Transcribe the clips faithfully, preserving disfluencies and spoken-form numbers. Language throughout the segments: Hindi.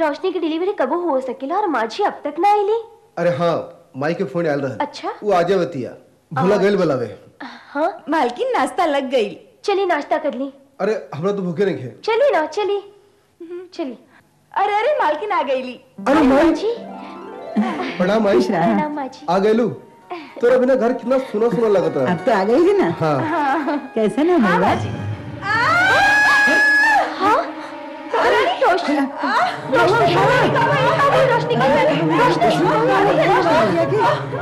रोशनी की डिलीवरी कब हो सकेला और माझी अब तक ना आईली। अरे हाँ माई के फोन आयल रहा। अच्छा वो आजे बतिया भूला गईल बलावे। हाँ मालकिन नाश्ता लग गई। चली नाश्ता कर ली। अरे हमरा तो भूखे नहीं है। चली ना चली चली। अरे अरे मालकिन आ गई। अरे माजी प्रणाम माई। प्रणाम माजी। आ गईलू तोरा बिना घर कितना सुना सुना लगता है। अब तो आ गई ना। हाँ कैसे ना बोला। रोशनी रोशनी रोशनी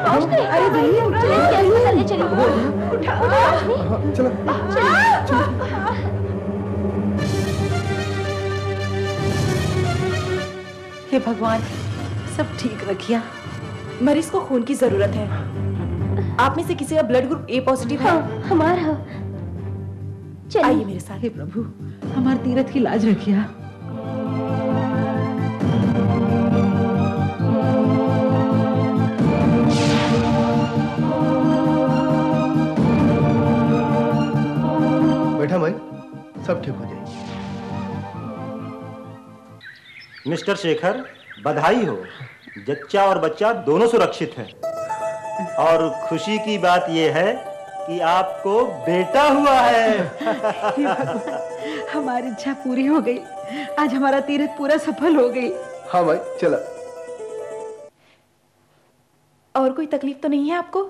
रोशनी अरे भैया चले चले उठा उठा रोशनी चलो हे भगवान सब ठीक रखिया। मरीज को खून की जरूरत है। आप में से किसी का ब्लड ग्रुप ए पॉजिटिव है। हमारा आइए मेरे साथ। हे प्रभु हमारे तीरथ की लाज रखिया। बैठा भाई सब ठीक हो जाए। मिस्टर शेखर बधाई हो। जच्चा और बच्चा दोनों सुरक्षित हैं और खुशी की बात यह है कि आपको बेटा हुआ है। हमारी इच्छा पूरी हो गई। आज हमारा तीर्थ पूरा सफल हो गई। हाँ भाई चला। और कोई तकलीफ तो नहीं है आपको?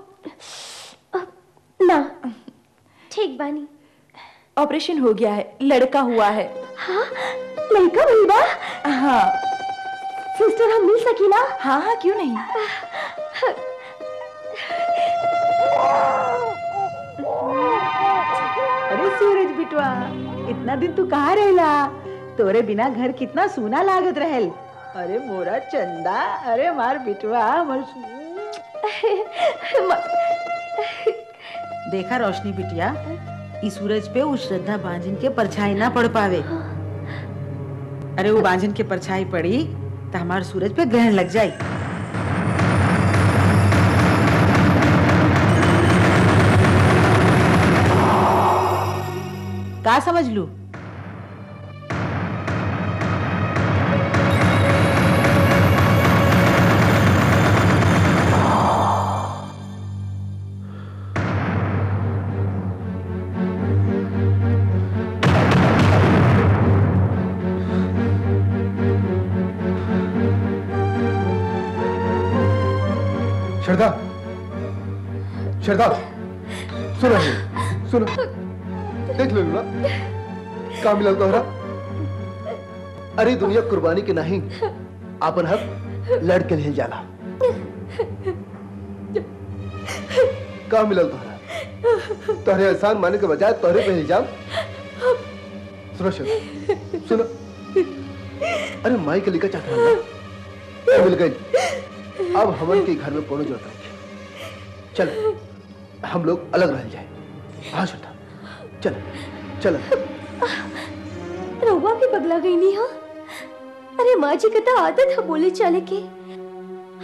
ना ठीक बानी। ऑपरेशन हो गया है। लड़का हुआ है। हाँ लड़का हुआ। हाँ सिस्टर हम मिल सकी ना? हाँ हाँ क्यों नहीं। अरे सूरज बिटवा इतना दिन तू कहाँ रहला। तोरे बिना घर कितना सूना लागत रहल। अरे मोरा चंदा अरे मार बिटवा मर। देखा रोशनी बिटिया इस सूरज पे उस श्रद्धा बांझन के परछाई ना पड़ पावे। अरे वो बांझन के परछाई पड़ी तो हमारे सूरज पे ग्रहण लग जाए। का समझ लू। श्रद्धा श्रद्धा सुनो सुनो देख लो ना काम मिला तो। अरे दुनिया कुर्बानी के नहीं अपन हक लड़के ले जाला। काम मिला तोहरा तोहरे एहसान माने के बजाय तोहरे पे इल्जाम। सुनो सुनो अरे माई के लिखा चाहता मिल गई। अब हमन के घर में कोनो जरूरत नहीं। चलो हम लोग अलग रह जाए। हाँ श्रद्धा चलो चलो। रहुआ के बगला गई नहीं। हाँ अरे माँ जी का तो आदत है बोले चले के।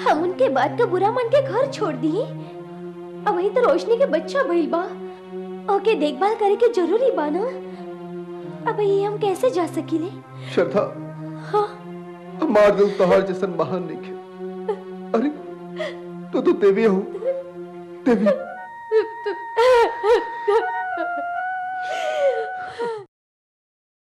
हम उनके बात का बुरा मन के घर छोड़ दिए। अब वही तो रोशनी के बच्चा भइल बा। ओके देखभाल करे के जरूरी बा ना। अब ये हम कैसे जा सकीले। श्रद्धा हाँ मार दिल तोहार जैसन महान नहीं। अरे तू तो, तो देवी हो देवी।